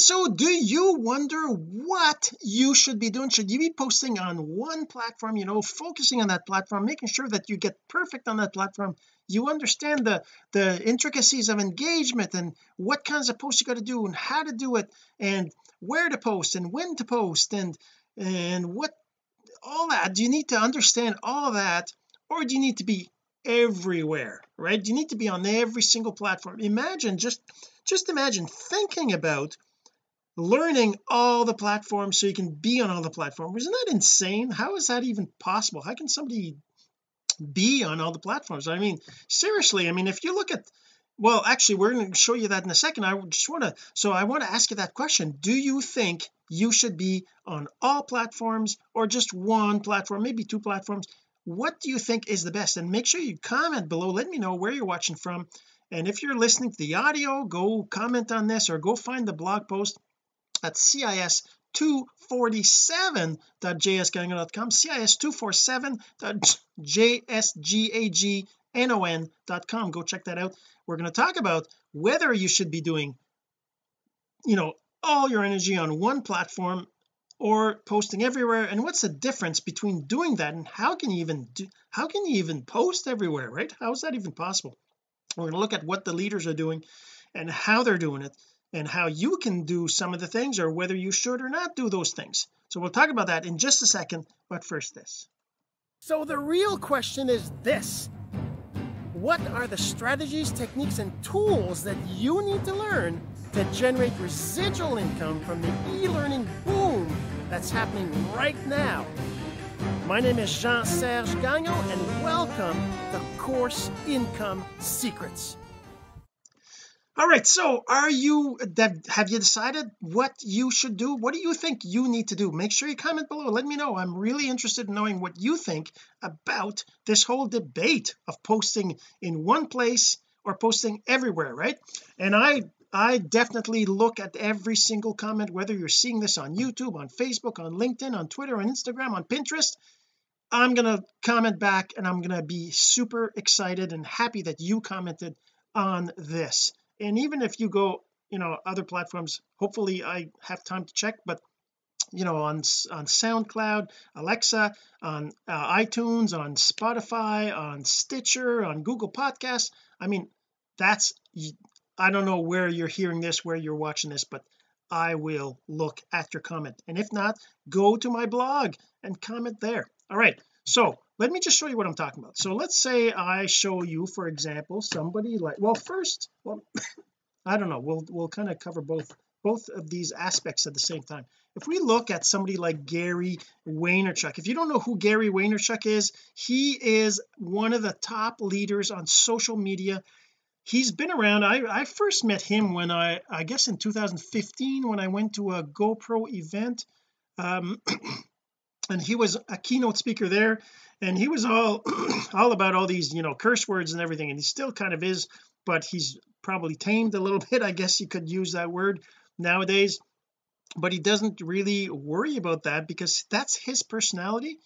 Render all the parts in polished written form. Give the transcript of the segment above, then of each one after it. so do you wonder what you should be doing? Should you be posting on one platform, you know, focusing on that platform, making sure that you get perfect on that platform, you understand the intricacies of engagement and what kinds of posts you got to do and how to do it and where to post and when to post and what, all that? Do you need to understand all of that, or do you need to be everywhere, right? Do you need to be on every single platform? Imagine, just imagine thinking about learning all the platforms so you can be on all the platforms. Isn't that insane? How is that even possible? How can somebody be on all the platforms? I mean, seriously, I mean, if you look at, well, actually, we're going to show you that in a second. I want to ask you that question. Do you think you should be on all platforms, or just one platform, maybe two platforms? What do you think is the best? And make sure you comment below, let me know where you're watching from. And if you're listening to the audio, go comment on this or go find the blog post at cis247.jsgagnon.com, cis247.jsgagnon.com. go check that out. We're going to talk about whether you should be doing, you know, all your energy on one platform or posting everywhere, and what's the difference between doing that and how can you even post everywhere, right? How is that even possible? We're going to look at what the leaders are doing and how they're doing it and how you can do some of the things, or whether you should or not do those things. So we'll talk about that in just a second, but first this. So the real question is this: what are the strategies, techniques, and tools that you need to learn to generate residual income from the e-learning boom that's happening right now? My name is Jean-Serge Gagnon, and welcome to Course Income Secrets. All right, so have you decided what you should do? What do you think you need to do? Make sure you comment below, let me know. I'm really interested in knowing what you think about this whole debate of posting in one place or posting everywhere, right? And I definitely look at every single comment, whether you're seeing this on YouTube, on Facebook, on LinkedIn, on Twitter, on Instagram, on Pinterest. I'm going to comment back, and I'm going to be super excited and happy that you commented on this. And even if you go, you know, other platforms, hopefully I have time to check, but you know, on SoundCloud, Alexa, on iTunes, on Spotify, on Stitcher, on Google Podcasts. I mean, I don't know where you're hearing this, where you're watching this, but I will look at your comment. And if not, go to my blog and comment there. All right, so let me just show you what I'm talking about. So let's say I show you, for example, somebody like, I don't know, we'll kind of cover both of these aspects at the same time. If we look at somebody like Gary Vaynerchuk, if you don't know who Gary Vaynerchuk is, he is one of the top leaders on social media. He's been around. I first met him when I guess in 2015, when I went to a GoPro event, and he was a keynote speaker there, and he was all about all these, you know, curse words and everything, and he still kind of is, but he's probably tamed a little bit, I guess you could use that word nowadays. But he doesn't really worry about that because that's his personality.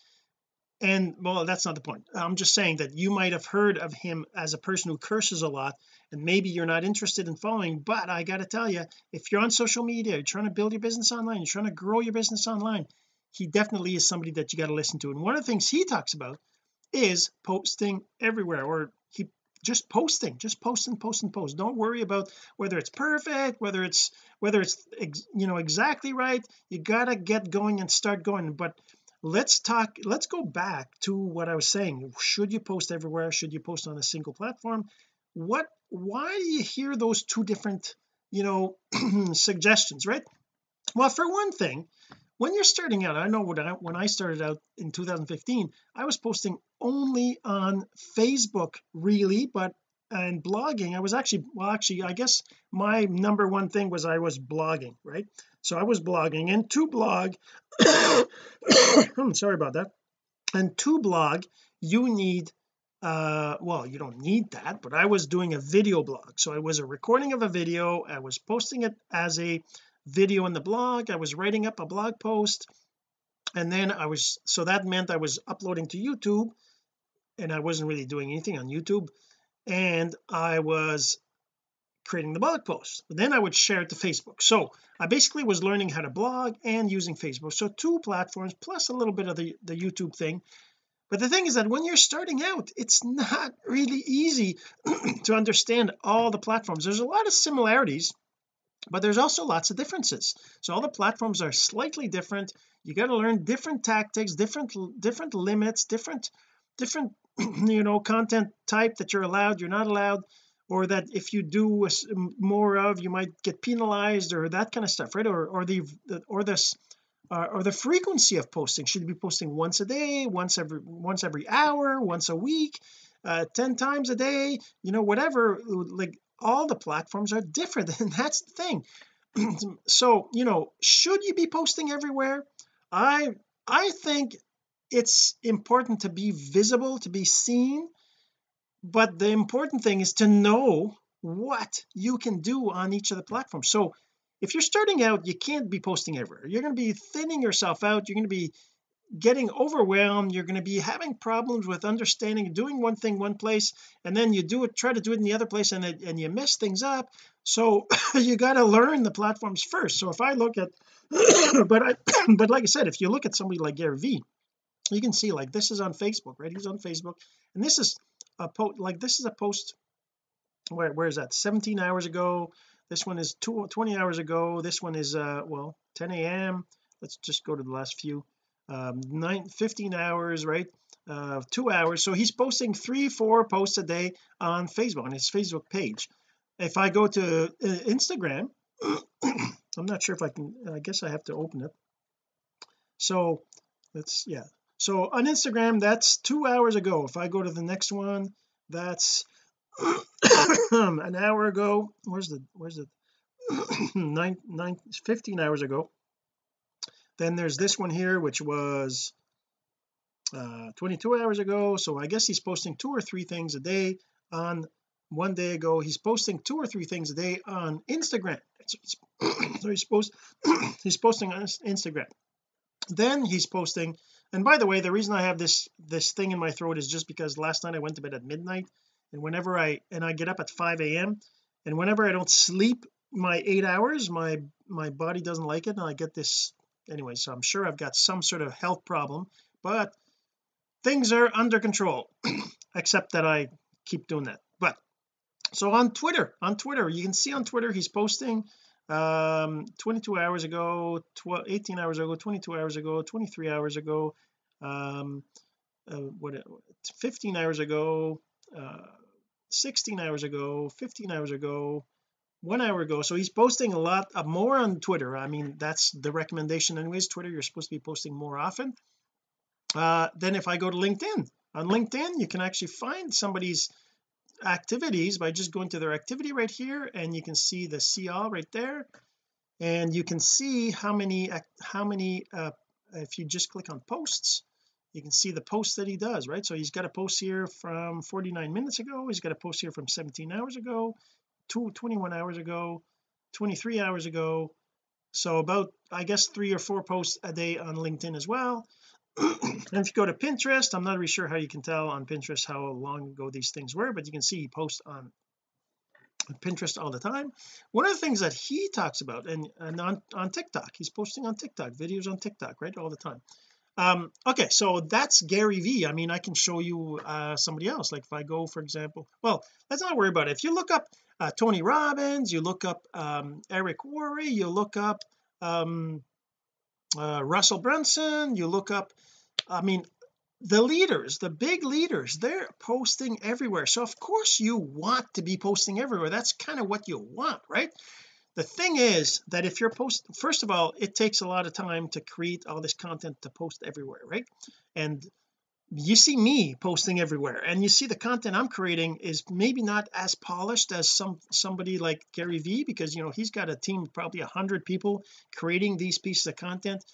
And well, that's not the point. I'm just saying that you might have heard of him as a person who curses a lot, and maybe you're not interested in following. But I got to tell you, if you're on social media, you're trying to build your business online, you're trying to grow your business online, he definitely is somebody that you got to listen to. And one of the things he talks about is posting everywhere, or just post and post. Don't worry about whether it's perfect, whether it's you know, exactly right. You got to get going and start going. But let's go back to what I was saying. Should you post everywhere? Should you post on a single platform? Why do you hear those two different, you know, suggestions, right? Well, for one thing, when you're starting out, I know when I started out in 2015, I was posting only on Facebook, really, and blogging. I guess my number one thing was I was blogging, right? So I was blogging, and to blog sorry about that, and to blog you need you don't need that, but I was doing a video blog. So it was a recording of a video, I was posting it as a video in the blog, I was writing up a blog post, and then so that meant I was uploading to YouTube, and I wasn't really doing anything on YouTube, and I was creating the blog post. Then I would share it to Facebook. So I basically was learning how to blog and using Facebook, so two platforms plus a little bit of the YouTube thing. But the thing is that when you're starting out, it's not really easy to understand all the platforms. There's a lot of similarities, but there's also lots of differences. So all the platforms are slightly different. You got to learn different tactics, different limits, different content type that you're allowed, you're not allowed, or that if you do more of, you might get penalized, or that kind of stuff, right? Or the frequency of posting. Should you be posting once a day, once every hour, once a week, 10 times a day, whatever? Like, all the platforms are different, and that's the thing. So should you be posting everywhere? I think it's important to be visible, to be seen, but the important thing is to know what you can do on each of the platforms. So if you're starting out, you can't be posting everywhere. You're going to be thinning yourself out. You're going to be getting overwhelmed. You're going to be having problems with understanding, doing one thing one place, and then you try to do it in the other place, and you mess things up. So you got to learn the platforms first. So if I look at but like I said, if you look at somebody like Gary V, you can see, like, this is on Facebook, right? He's on Facebook, and this is a post, like, this is a post where is that, 17 hours ago. This one is 20 hours ago. This one is 10 a.m. Let's just go to the last few. 15 hours, right? 2 hours. So he's posting 3-4 posts a day on Facebook, on his Facebook page. If I go to Instagram, I'm not sure if I can, I guess I have to open it. So let's, yeah, so on Instagram, that's 2 hours ago. If I go to the next one, that's an hour ago. Where's the 15 hours ago. Then there's this one here, which was 22 hours ago. So I guess he's posting 2 or 3 things a day on one day ago. He's posting 2 or 3 things a day on Instagram. So he's posting on Instagram. Then he's posting, and by the way, the reason I have this thing in my throat is just because last night I went to bed at midnight, and I get up at 5 a.m. and whenever I don't sleep my 8 hours, my body doesn't like it, and I get this. Anyway, so I'm sure I've got some sort of health problem, but things are under control except that I keep doing that. But so on Twitter, you can see on Twitter he's posting 22 hours ago, 18 hours ago, 22 hours ago, 23 hours ago, 15 hours ago, 16 hours ago, 15 hours ago, 1 hour ago. So he's posting a lot more on Twitter. I mean, that's the recommendation anyways. Twitter, you're supposed to be posting more often. Then if I go to LinkedIn, on LinkedIn you can actually find somebody's activities by just going to their activity right here, and you can see the see all right there, and you can see how many if you just click on posts, you can see the posts that he does, right? So he's got a post here from 49 minutes ago, he's got a post here from 17 hours ago, 21 hours ago, 23 hours ago. So about, I guess, 3 or 4 posts a day on LinkedIn as well. And if you go to Pinterest, I'm not really sure how you can tell on Pinterest how long ago these things were, but you can see he posts on Pinterest all the time. One of the things that he talks about, and on TikTok, he's posting on TikTok, videos on TikTok, right, all the time. Okay, so that's Gary V. I mean, I can show you somebody else. Like if I go, for example, well, let's not worry about it. If you look up Tony Robbins, you look up Eric Worre, you look up Russell Brunson, you look up, I mean, the leaders, the big leaders, they're posting everywhere. So of course you want to be posting everywhere. That's kind of what you want, right? The thing is that if you're posting, first of all, it takes a lot of time to create all this content to post everywhere, right? And you see me posting everywhere, and you see the content I'm creating is maybe not as polished as somebody like Gary V, because he's got a team, probably 100 people creating these pieces of content.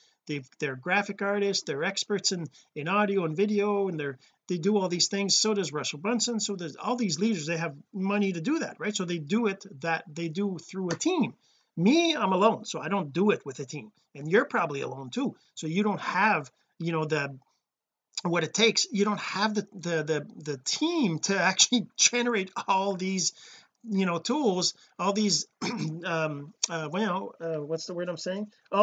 They're graphic artists, they're experts in audio and video, and they do all these things. So does Russell Brunson, so does all these leaders. They have money to do that, right? So they do it, that they do through a team. Me, I'm alone, so I don't do it with a team, and you're probably alone too, so you don't have what it takes. You don't have the team to actually generate all these you know, tools, all these all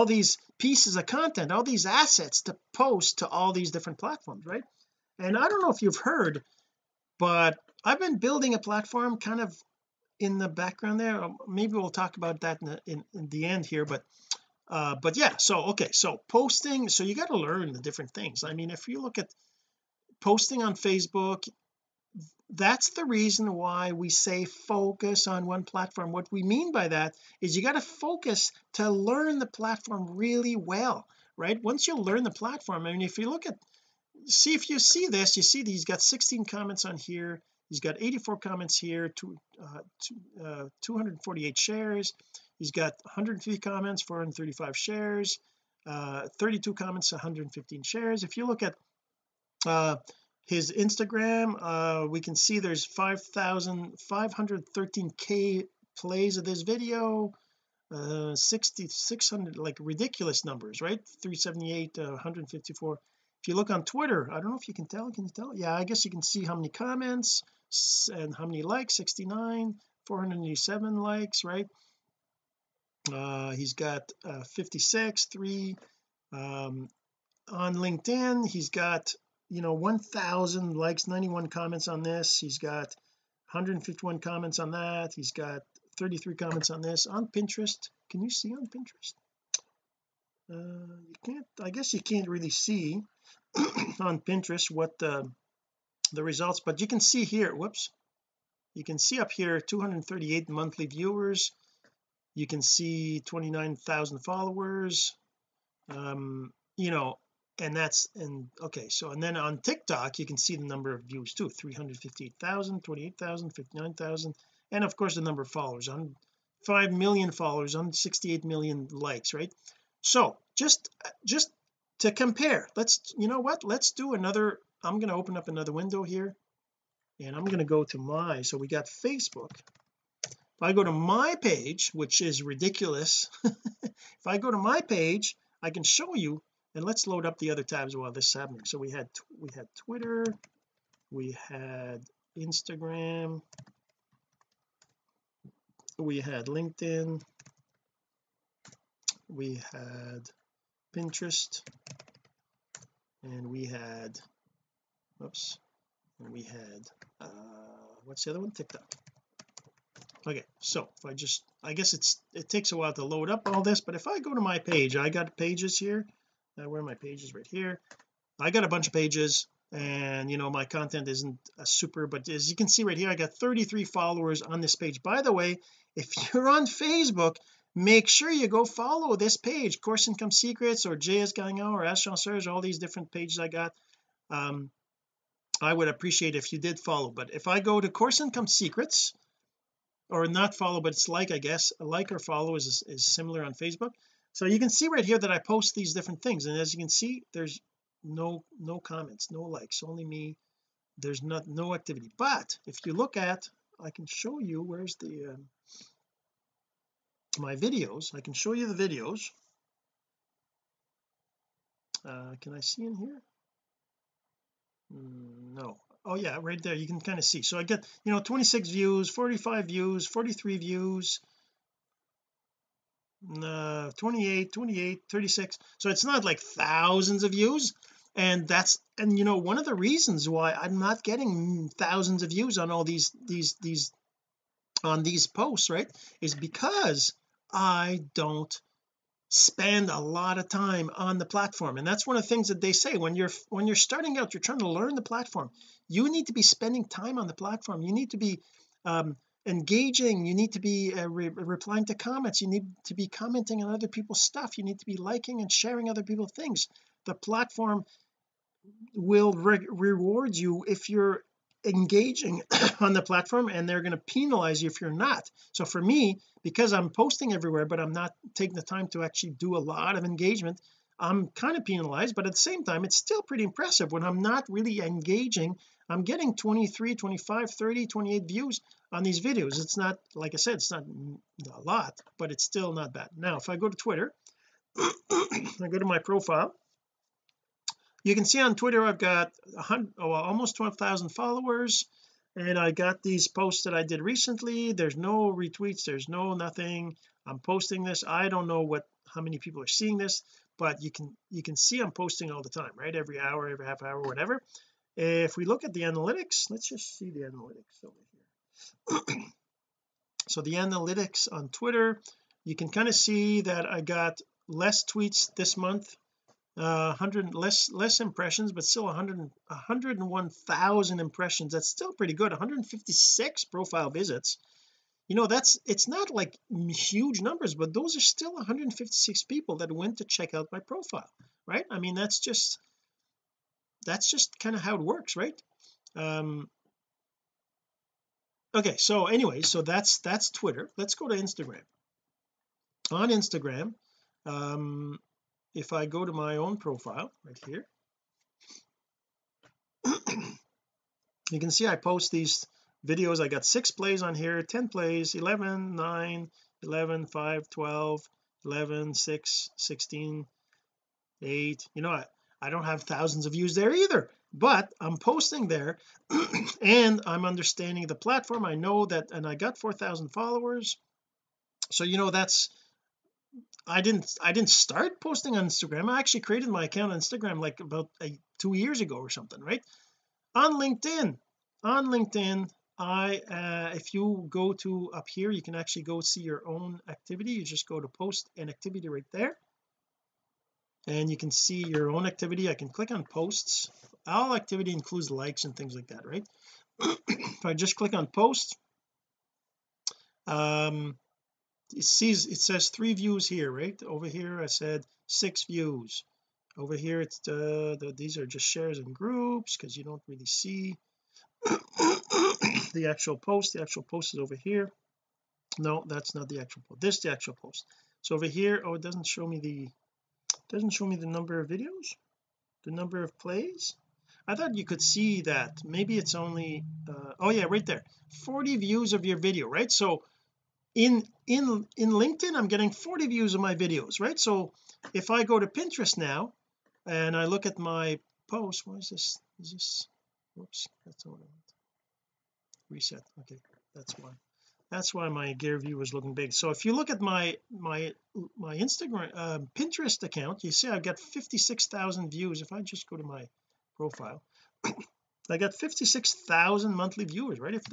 these pieces of content, all these assets to post to all these different platforms, right? And I don't know if you've heard, but I've been building a platform kind of in the background there. Maybe we'll talk about that in the end here, but yeah. So okay, so posting, so you got to learn the different things. I mean, if you look at posting on Facebook, that's the reason why we say focus on one platform. What we mean by that is you got to focus to learn the platform really well, right? Once you learn the platform, I mean, if you look at, see if you see this, you see that he's got 16 comments on here, he's got 84 comments here, 248 shares, he's got 103 comments, 435 shares, 32 comments, 115 shares. If you look at his Instagram, we can see there's 5,513k plays of this video, 600, like ridiculous numbers, right? 378, 154. If you look on Twitter, I don't know if you can tell, yeah, I guess you can see how many comments and how many likes, 69, 487 likes, right? He's got 56, 3. On LinkedIn, he's got, you know, 1,000 likes, 91 comments on this, he's got 151 comments on that, he's got 33 comments on this. On Pinterest, can you see on Pinterest? You can't, I guess you can't really see on Pinterest what the results, but you can see here, whoops, you can see up here 238 monthly viewers, you can see 29,000 followers, you know, and that's, and okay, so, and then on TikTok you can see the number of views too, 358,000, 28,000, 59,000, and of course the number of followers, on 5 million followers, on 68 million likes, right? So just to compare, let's, you know what, let's do another, I'm going to open up another window here, and I'm going to go to my, so we got Facebook. If I go to my page, which is ridiculous, if I go to my page, I can show you. And let's load up the other tabs while this is happening. So we had Twitter, we had Instagram, we had LinkedIn, we had Pinterest, and we had, oops, and we had what's the other one? TikTok. Okay, so if I just, I guess it takes a while to load up all this, but if I go to my page, I got pages here. Where are my pages? Right here. I got a bunch of pages, and you know, my content isn't super, but as you can see right here, I got 33 followers on this page. By the way, if you're on Facebook, make sure you go follow this page, Course Income Secrets or JS Gagnon or Ask Jean-Serge, all these different pages I got. I would appreciate if you did follow. But if I go to Course Income Secrets, or not follow, but it's like, I guess, like or follow is similar on Facebook. So you can see right here that I post these different things, and as you can see, there's no comments, no likes, only me. There's no activity. But if you look at, I can show you, where's the my videos, I can show you the videos. Can I see in here? No. Oh yeah, right there, you can kind of see. So I get, you know, 26 views, 45 views, 43 views, 28, 36. So it's not like thousands of views, and that's, and you know, one of the reasons why I'm not getting thousands of views on all these on these posts, right, is because I don't spend a lot of time on the platform. And that's one of the things that they say, when you're starting out, you're trying to learn the platform, you need to be spending time on the platform, you need to be engaging, you need to be replying to comments, you need to be commenting on other people's stuff, you need to be liking and sharing other people's things. The platform will reward you if you're engaging on the platform, and they're going to penalize you if you're not. So for me, because I'm posting everywhere but I'm not taking the time to actually do a lot of engagement, I'm kind of penalized. But at the same time, it's still pretty impressive when I'm not really engaging. I'm getting 23, 25, 30, 28 views on these videos. It's not, like I said, it's not a lot, but it's still not bad. Now if I go to Twitter, I go to my profile, you can see on Twitter I've got almost 12,000 followers, and I got these posts that I did recently. There's no retweets, there's no nothing. I'm posting this. I don't know how many people are seeing this, but you can see I'm posting all the time, right? Every hour, every half hour, whatever. If we look at the analytics, let's just see the analytics over here. So the analytics on Twitter, you can kind of see that I got less tweets this month, 100 less impressions, but still 101,000 impressions. That's still pretty good. 156 profile visits. You know, it's not like huge numbers, but those are still 156 people that went to check out my profile, right? I mean, that's just kind of how it works, right? Okay, so anyway, so that's Twitter. Let's go to Instagram. On Instagram, if I go to my own profile right here, you can see I post these videos. I got 6 plays on here, 10 plays, 11, 9, 11, 5, 12, 11, 6, 16, 8. You know, I don't have thousands of views there either, but I'm posting there and I'm understanding the platform. I know that, and I got 4,000 followers. So, you know, I didn't start posting on Instagram. I actually created my account on Instagram like about 2 years ago or something, right? On LinkedIn, I if you go to up here, you can actually go see your own activity. You just go to post an activity right there, and you can see your own activity. I can click on posts. All activity includes likes and things like that, right? If I just click on post, it says 3 views here, right? Over here I said 6 views. Over here it's these are just shares and groups, because you don't really see the actual post. The actual post is over here. No, that's not the actual post. This is the actual post. So over here, oh, it doesn't show me the number of videos, the number of plays. I thought you could see that. Maybe it's only oh yeah, right there, 40 views of your video, right? So in LinkedIn I'm getting 40 views of my videos, right? So if I go to Pinterest now and I look at my post, what is this? Is this, whoops, that's all I want. Reset. Okay, that's why my gear view was looking big. So if you look at my Instagram Pinterest account, you see I've got 56,000 views. If I just go to my profile, I got 56,000 monthly viewers, right? If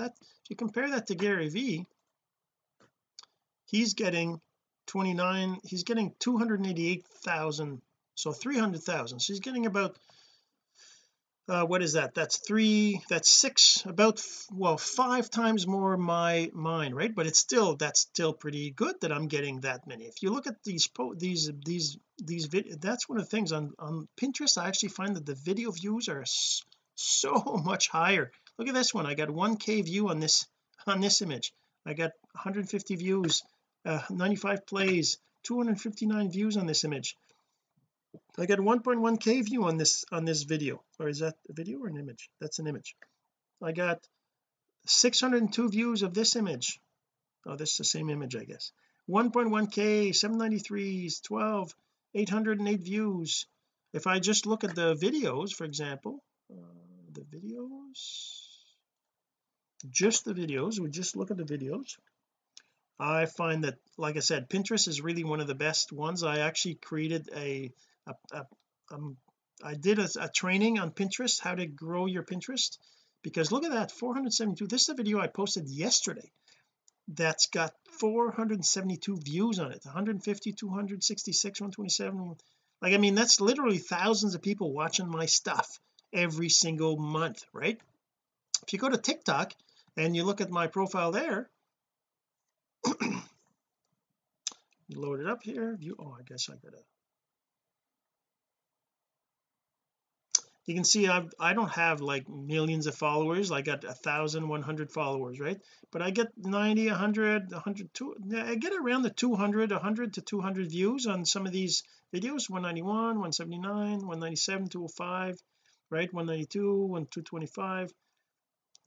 you compare that to Gary V, he's getting 288,000, so 300,000. So he's getting about what is that? That's 6, about, well, 5 times more mine, right? But that's still pretty good that I'm getting that many. If you look at these videos, that's one of the things on Pinterest. I actually find that the video views are so much higher. Look at this one. I got 1,000 view on this image. I got 150 views, 95 plays, 259 views on this image. I got 1,100 view on this video. Or is that a video or an image? That's an image. I got 602 views of this image. Oh, this is the same image, I guess. 1,100, 793, 12, 808 views. If I just look at the videos, for example, we just look at the videos, I find that, like I said, Pinterest is really one of the best ones. I actually created I did a training on Pinterest, how to grow your Pinterest, because look at that, 472. This is a video I posted yesterday that's got 472 views on it. 150, 266, 127. Like, I mean, that's literally thousands of people watching my stuff every single month, right? If you go to TikTok and you look at my profile there, load it up here, view, oh, I guess I gotta, you can see I don't have like millions of followers. I got 1,100 followers, right? But I get 90, 100, 102, I get around the 100 to 200 views on some of these videos. 191, 179, 197, 205, right? 192, 225,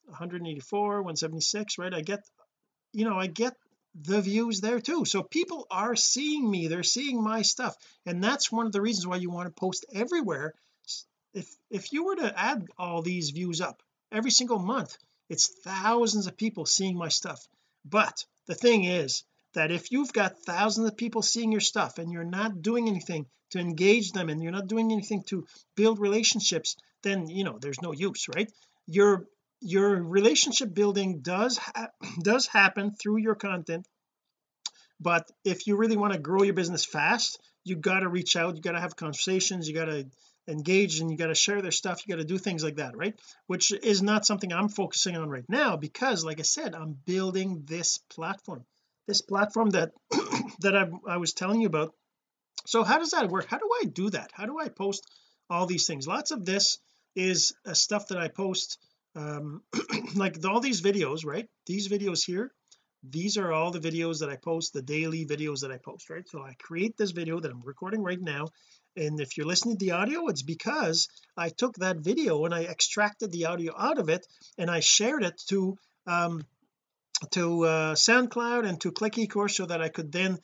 184, 176, right? I get, you know, I get the views there too. So people are seeing me, they're seeing my stuff, and that's one of the reasons why you want to post everywhere. If you were to add all these views up every single month, It's thousands of people seeing my stuff. But the thing is that if you've got thousands of people seeing your stuff and you're not doing anything to engage them and you're not doing anything to build relationships, then there's no use, right? Your relationship building does happen through your content, but if you really want to grow your business fast, you got to reach out, you got to have conversations, you got to engage, and you got to share their stuff, you got to do things like that, right? Which is not something I'm focusing on right now, because like I said, I'm building this platform that I was telling you about. So how does that work? How do I do that? How do I post all these things? Lots of this is stuff that I post, like all these videos, right? These videos here, these are all the videos that I post, the daily videos that I post, right? So I create this video that I'm recording right now, and if you're listening to the audio, it's because I took that video and I extracted the audio out of it and I shared it to SoundCloud and to Clickecourse, so that I could then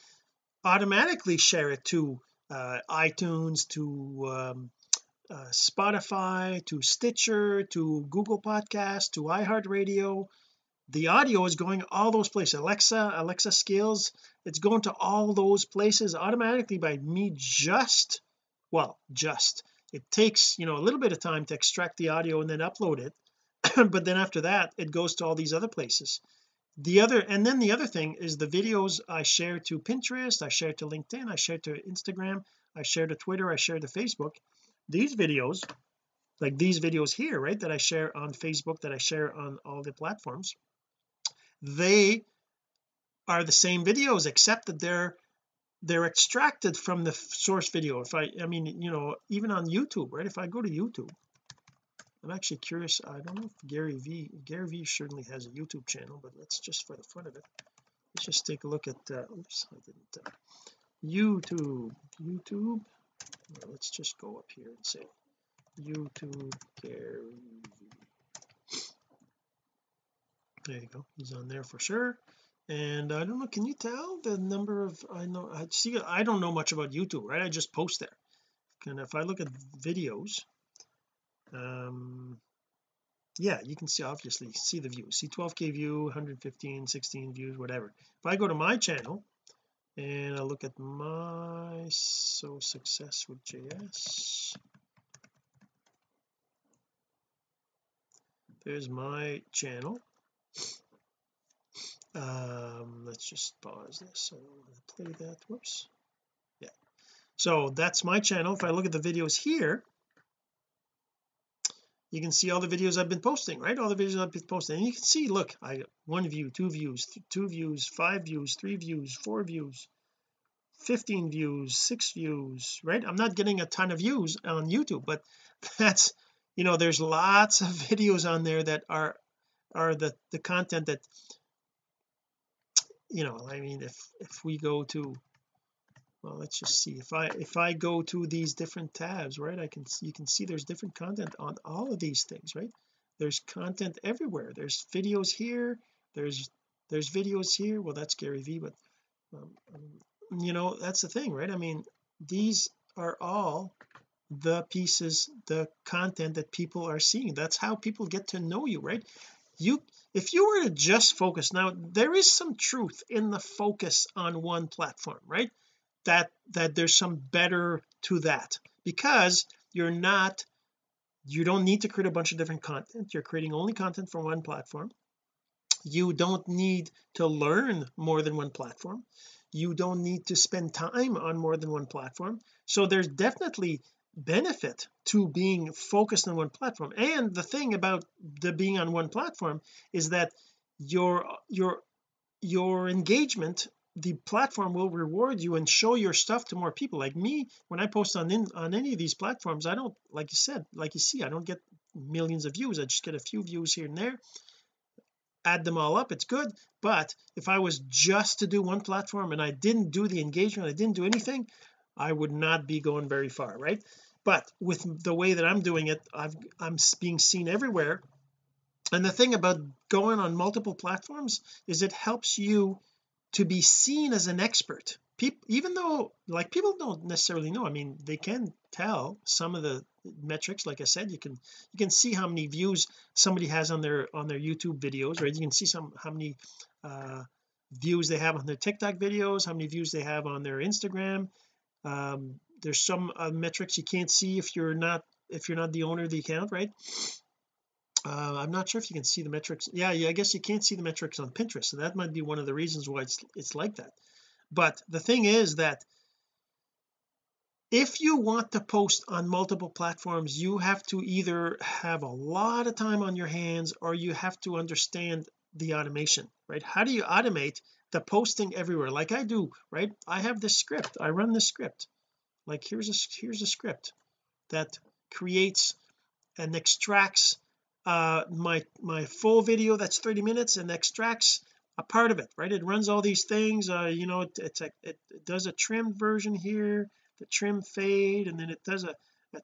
automatically share it to iTunes, to Spotify, to Stitcher, to Google Podcasts, to iHeartRadio. The audio is going all those places. Alexa skills, it's going to all those places automatically by me. It takes a little bit of time to extract the audio and then upload it but then after that it goes to all these other places. The other thing is the videos I share to Pinterest, I share to LinkedIn, I share to Instagram, I share to Twitter, I share to Facebook. These videos, like these videos here, right, that I share on Facebook, that I share on all the platforms, they are the same videos, except that they're extracted from the source video. Even on YouTube, right? If I go to YouTube, I'm actually curious, I don't know if Gary V certainly has a YouTube channel, but let's just, for the fun of it, let's just take a look at YouTube. Let's just go up here and say YouTube Gary V. There you go, he's on there for sure. And I don't know, can you tell the number of, I don't know much about YouTube, right? I just post there. And if I look at videos, yeah, you can see, obviously see the views, see 12k view, 115, 16 views, whatever. If I go to my channel and I look at my Success with JS, there's my channel. Let's just pause this, I don't want to play that, whoops. Yeah, so that's my channel. If I look at the videos here, you can see all the videos I've been posting, right? All the videos I've been posting, and you can see, look, I got 1 view, 2 views, 2 views, 5 views, 3 views, 4 views, 15 views, 6 views, right? I'm not getting a ton of views on YouTube, but that's, there's lots of videos on there that are the content that, if we go to, well, let's just see, if I go to these different tabs, right, you can see there's different content on all of these things, right? There's content everywhere. There's videos here, there's videos here. Well, that's Gary V, but that's the thing, right? These are all the pieces, the content that people are seeing. That's how people get to know you, right? If you were to just focus, now there is some truth in the focus on one platform, right? That there's some better to that, because you don't need to create a bunch of different content. You're creating only content from one platform. You don't need to learn more than one platform. You don't need to spend time on more than one platform. So there's definitely benefit to being focused on one platform. And the thing about being on one platform is that your engagement, the platform will reward you and show your stuff to more people. Like me, when I post on any of these platforms, I don't, I don't get millions of views. I just get a few views here and there. Add them all up, it's good. But if I was just to do one platform and I didn't do the engagement, I didn't do anything, I would not be going very far, right? But with the way that I'm doing it, I'm being seen everywhere. And the thing about going on multiple platforms is it helps you to be seen as an expert. People, even though people don't necessarily know, they can tell some of the metrics. Like I said, you can see how many views somebody has on their YouTube videos, right? You can see how many views they have on their TikTok videos, how many views they have on their Instagram. There's some metrics you can't see if you're not the owner of the account, right? I'm not sure if you can see the metrics. Yeah, I guess you can't see the metrics on Pinterest, so that might be one of the reasons why it's like that. But the thing is that if you want to post on multiple platforms, you have to either have a lot of time on your hands, or you have to understand the automation, right? How do you automate the posting everywhere, like I do, right? I have this script, I run this script. Like here's a script that creates and extracts my full video that's 30 minutes and extracts a part of it, right? It runs all these things, it does a trimmed version here, the trim fade, and then it does a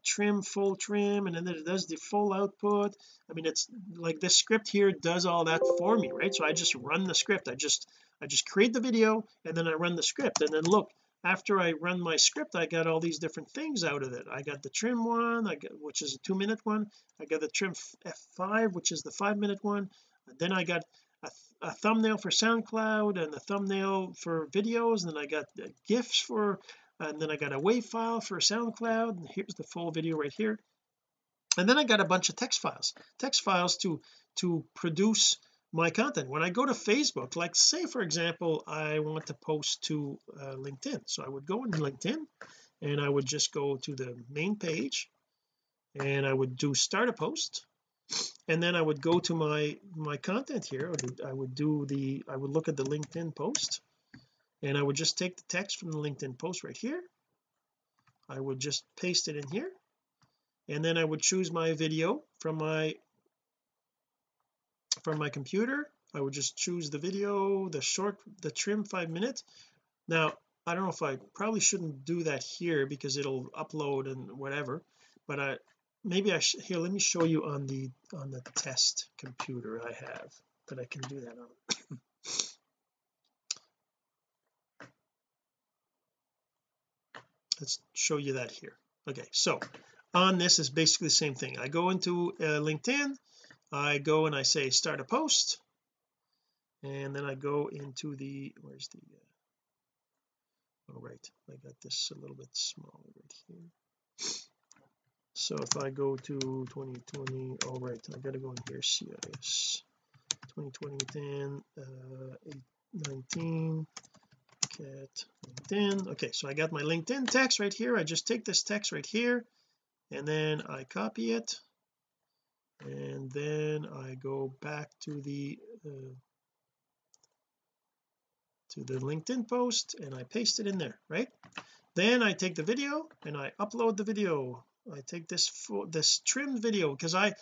trim, full trim, and then it does the full output. I mean, it's like this script here does all that for me, right? So I just run the script, I just create the video, and then I run the script, and then look, after I run my script, I got all these different things out of it. I got the trim one, which is a 2-minute one. I got the trim F5, which is the 5-minute one. And then I got a thumbnail for SoundCloud and a thumbnail for videos. And then I got GIFs and then I got a WAV file for SoundCloud. And here's the full video right here. And then I got a bunch of text files to produce my content. When I go to Facebook, like say for example I want to post to LinkedIn, so I would go into LinkedIn and I would just go to the main page and I would do start a post, and then I would go to my content here. I would look at the LinkedIn post, and I would just take the text from the LinkedIn post right here. I would just paste it in here, and then I would choose my video from my computer. I would just choose the video, the trim 5-minute. Now I don't know if I probably shouldn't do that here because it'll upload and whatever, but here, let me show you on the test computer I have that I can do that on. Let's show you that here. Okay, so on this is basically the same thing. I go into LinkedIn, I go and I say start a post, and then I go into all right, I got this a little bit smaller right here. So if I go to 2020, all right, I gotta go in here, CIS 2020, 10, 19, get LinkedIn. Okay, so I got my LinkedIn text right here. I just take this text right here, and then I copy it, and then I go back to the LinkedIn post and I paste it in there, right? Then I take the video and I upload the video. I take this trimmed video because I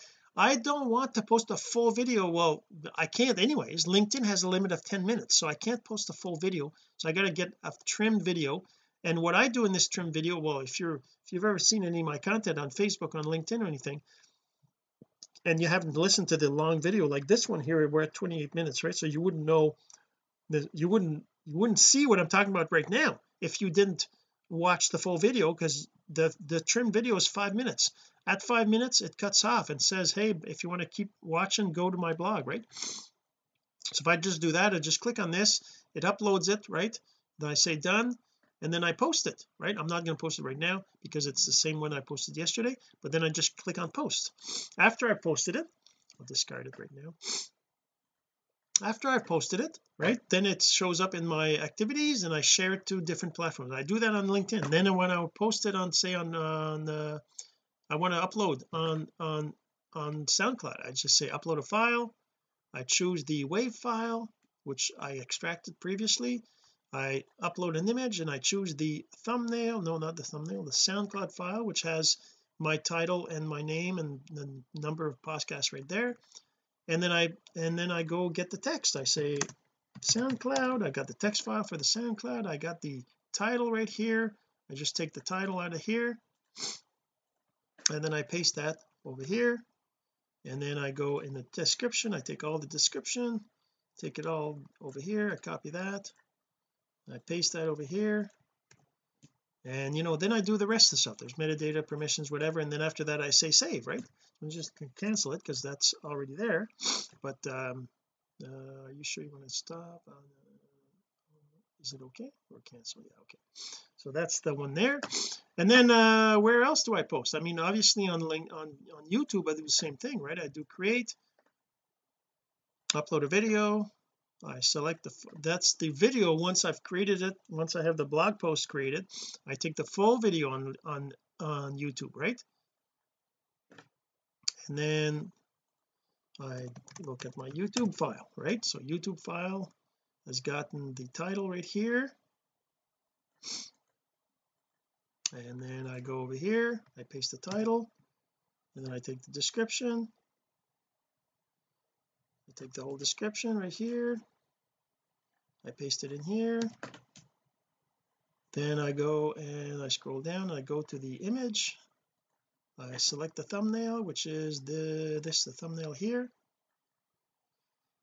don't want to post a full video. Well, I can't anyways. LinkedIn has a limit of 10 minutes, so I can't post a full video, so I got to get a trimmed video. And what I do in this trimmed video, well, if you've ever seen any of my content on Facebook, on LinkedIn or anything, and you haven't listened to the long video like this one here, we're at 28 minutes, right? So you wouldn't know that, you wouldn't see what I'm talking about right now if you didn't watch the full video, because the trim video is 5 minutes. At 5 minutes it cuts off and says, hey, if you want to keep watching, go to my blog, right? So if I just do that, I just click on this, it uploads it, right? Then I say done, and then I post it, right? I'm not going to post it right now because it's the same one I posted yesterday, but then I just click on post. After I posted it, I'll discard it right now. After I posted it, right, then it shows up in my activities, and I share it to different platforms. I do that on LinkedIn. Then when I post it I want to upload on SoundCloud, I just say upload a file. I choose the WAV file, which I extracted previously. I upload an image, and I choose the thumbnail, no, not the thumbnail, the SoundCloud file, which has my title and my name and the number of podcasts right there. And then I go get the text. I say SoundCloud, I got the text file for the SoundCloud, I got the title right here. I just take the title out of here, and then I paste that over here, and then I go in the description, I take all the description, take it all over here, I copy that, I paste that over here, and then I do the rest of the stuff. There's metadata, permissions, whatever, and then after that I say save, right? So just cancel it because that's already there. But are you sure you want to stop? Is it okay or cancel? Yeah, okay. So that's the one there. And then where else do I post? I mean, obviously on YouTube I do the same thing, right? I do create, upload a video, I select that's the video. Once I've created it, once I have the blog post created, I take the full video on YouTube, right? And then I look at my YouTube file, right? So YouTube file has gotten the title right here, and then I go over here, I paste the title, and then I take the description, I take the whole description right here, I paste it in here, then I go and I scroll down, I go to the image, I select the thumbnail, which is the thumbnail here,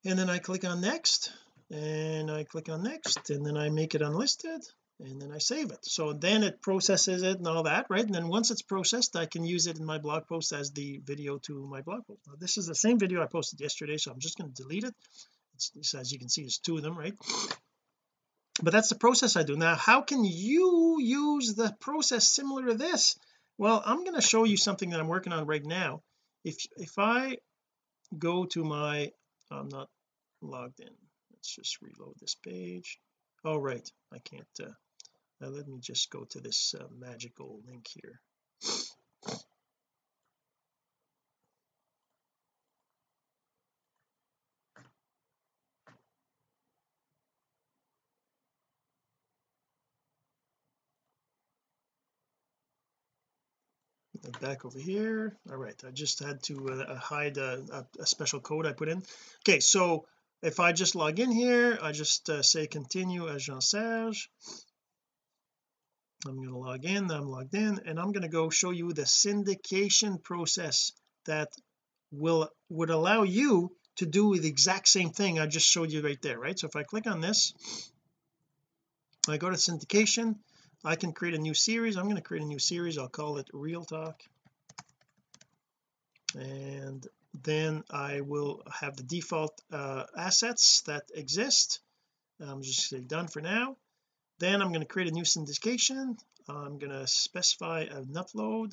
and then I click on next, and I click on next, and then I make it unlisted, and then I save it. So then it processes it and all that, right? And then once it's processed, I can use it in my blog post as the video to my blog post. Now, this is the same video I posted yesterday, so I'm just going to delete it. It's, as you can see, it's two of them, right? But that's the process I do. Now, how can you use the process similar to this? Well, I'm going to show you something that I'm working on right now. If I go to my, I'm not logged in, let's just reload this page. All right, I can't let me just go to this magical link here. Back over here. All right, I just had to hide a special code I put in. Okay, so if I just log in here, I just say continue as Jean-Serge. I'm going to log in, I'm logged in, and I'm going to go show you the syndication process that would allow you to do the exact same thing I just showed you right there, right? So if I click on this, I go to syndication, I can create a new series. I'm going to create a new series. I'll call it Real Talk, and then I will have the default assets that exist. I'm just going to say done for now. Then I'm going to create a new syndication. I'm going to specify an upload.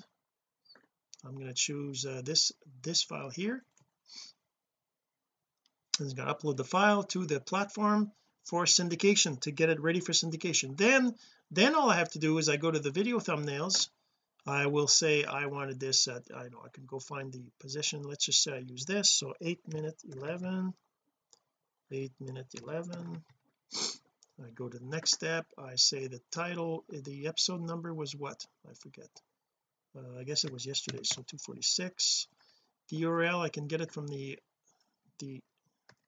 I'm going to choose this file here. It's going to upload the file to the platform for syndication to get it ready for syndication. Then all I have to do is I go to the video thumbnails. I will say I wanted this at, I know I can go find the position, let's just say I use this, so 8 minute 11. I go to the next step, I say the title, the episode number was what, I forget, I guess it was yesterday, so 246. The URL I can get it from the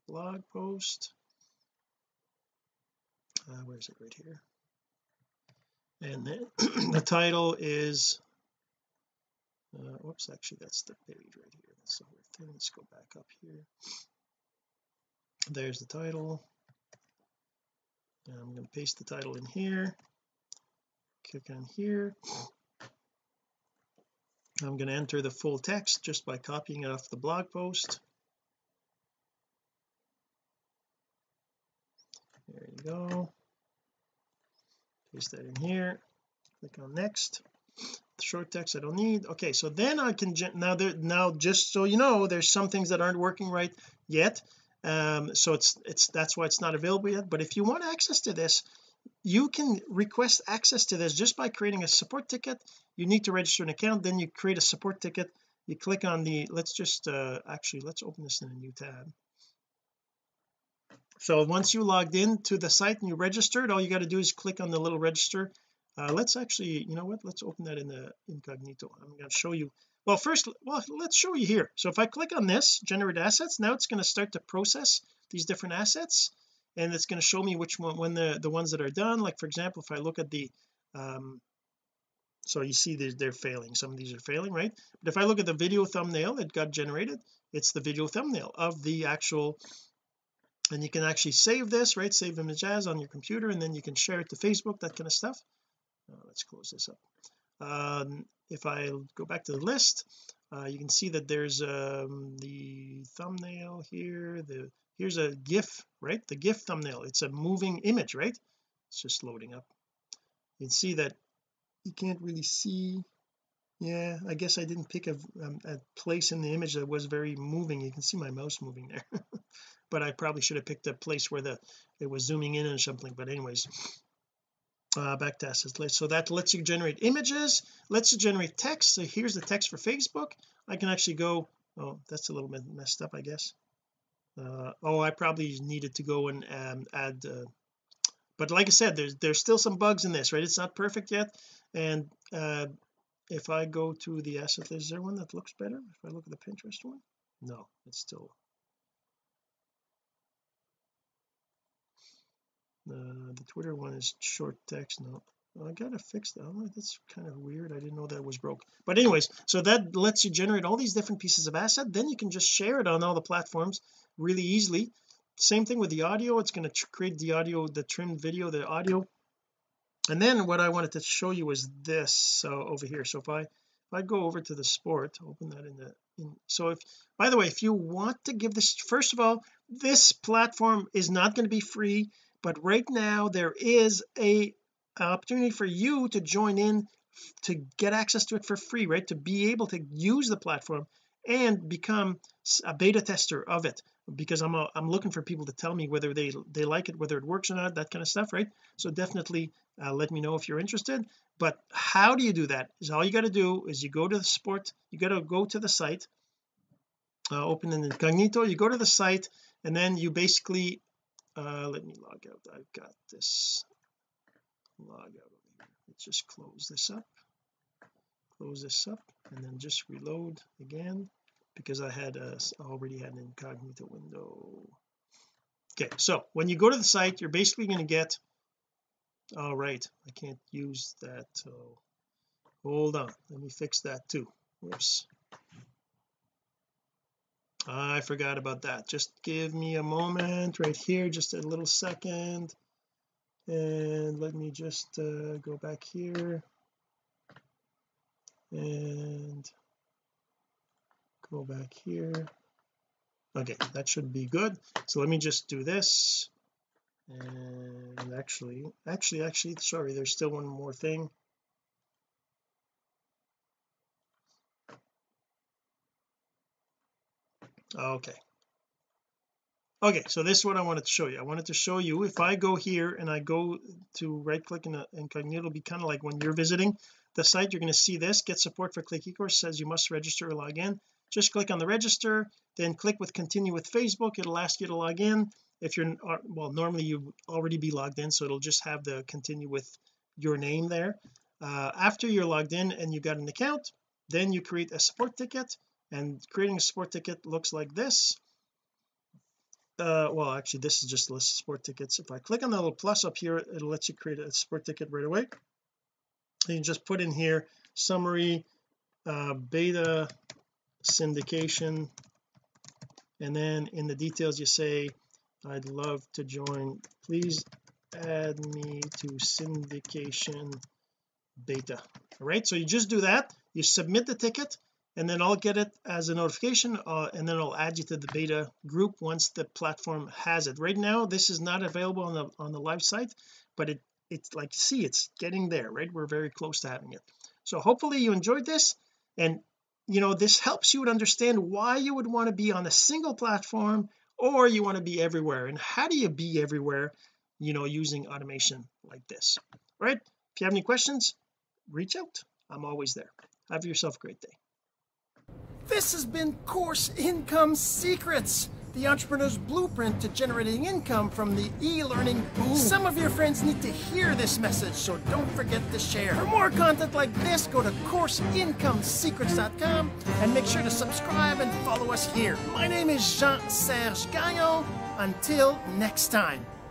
blog post, where is it, right here. And then the title is whoops, actually that's the page right here, that's the whole thing. Let's go back up here. There's the title, and I'm going to paste the title in here, click on here. I'm going to enter the full text just by copying it off the blog post. There you go, paste that in here, click on next. Short text I don't need. Okay, so then I can now just so you know, there's some things that aren't working right yet, so it's that's why it's not available yet. But if you want access to this, you can request access to this just by creating a support ticket. You need to register an account, then you create a support ticket, you click on the, let's just actually let's open this in a new tab. So once you logged in to the site and you registered, all you got to do is click on the little register. Let's actually, you know what, let's open that in the incognito. I'm going to show you, well first, well let's show you here. So if I click on this, generate assets, now it's going to start to process these different assets, and it's going to show me which one, when the ones that are done. Like for example, if I look at the so you see they're failing, some of these are failing, right? But if I look at the video thumbnail that got generated, it's the video thumbnail of the actual. And you can actually save this, right, save image as on your computer, and then you can share it to Facebook, that kind of stuff. Let's close this up. If I go back to the list, you can see that there's the thumbnail here, here's a GIF, right? The GIF thumbnail, it's a moving image, right? It's just loading up. You can see that you can't really see. Yeah, I guess I didn't pick a place in the image that was very moving. You can see my mouse moving there but I probably should have picked a place where it was zooming in or something. But anyways, back to assets list. So that lets you generate images, lets you generate text. So here's the text for Facebook. I can actually go, oh, that's a little bit messed up, I guess. Oh, I probably needed to go and add but like I said, there's still some bugs in this, right? It's not perfect yet. And if I go to the asset list, is there one that looks better? If I look at the Pinterest one, no, it's still the Twitter one is short text. No, I gotta fix that. Oh, that's kind of weird. I didn't know that was broke. But anyways, so that lets you generate all these different pieces of asset. Then you can just share it on all the platforms really easily. Same thing with the audio. It's going to create the audio, the trimmed video, the audio. And then what I wanted to show you is this. So over here, so if I go over to the sport, open that so if, by the way, if you want to give this, first of all, this platform is not going to be free, but right now there is a opportunity for you to join in to get access to it for free, right? To be able to use the platform and become a beta tester of it, because I'm looking for people to tell me whether they like it, whether it works or not, that kind of stuff, right? So definitely let me know if you're interested. But how do you do that? Is all you got to do is you go to the sport, you got to go to the site, open in incognito, you go to the site, and then you basically let me log out. I've got this log out over here. Let's just close this up and then just reload again, because I had already had an incognito window. Okay, so when you go to the site, you're basically going to get, all right, I can't use that, so hold on, let me fix that too. Whoops, I forgot about that. Just give me a moment right here, just a little second, and let me just go back here and go back here. Okay, that should be good. So let me just do this. And actually sorry, there's still one more thing. Okay, so this is what I wanted to show you. I wanted to show you, if I go here and I go to right click in incognito, it'll be kind of like when you're visiting the site, you're going to see this, get support for Clickecourse, says you must register or log in. Just click on the register, then click with continue with Facebook. It'll ask you to log in. If you're, well, normally you already be logged in, so it'll just have the continue with your name there. After you're logged in and you got an account, then you create a support ticket, and creating a support ticket looks like this. Well, actually this is just a list of support tickets. If I click on the little plus up here, it'll let you create a support ticket right away. You can just put in here summary, beta syndication, and then in the details you say, I'd love to join, please add me to syndication beta. All right, so you just do that, you submit the ticket, and then I'll get it as a notification, and then I'll add you to the beta group once the platform has it. Right now this is not available on the live site, but it's like, see, it's getting there, right? We're very close to having it. So hopefully you enjoyed this, and you know, this helps you understand why you would want to be on a single platform, or you want to be everywhere, and how do you be everywhere, you know, using automation like this. All right, if you have any questions, reach out. I'm always there. Have yourself a great day. This has been Course Income Secrets, the entrepreneur's blueprint to generating income from the e-learning boom. Some of your friends need to hear this message, so don't forget to share. For more content like this, go to CourseIncomeSecrets.com and make sure to subscribe and follow us here. My name is Jean-Serge Gagnon. Until next time.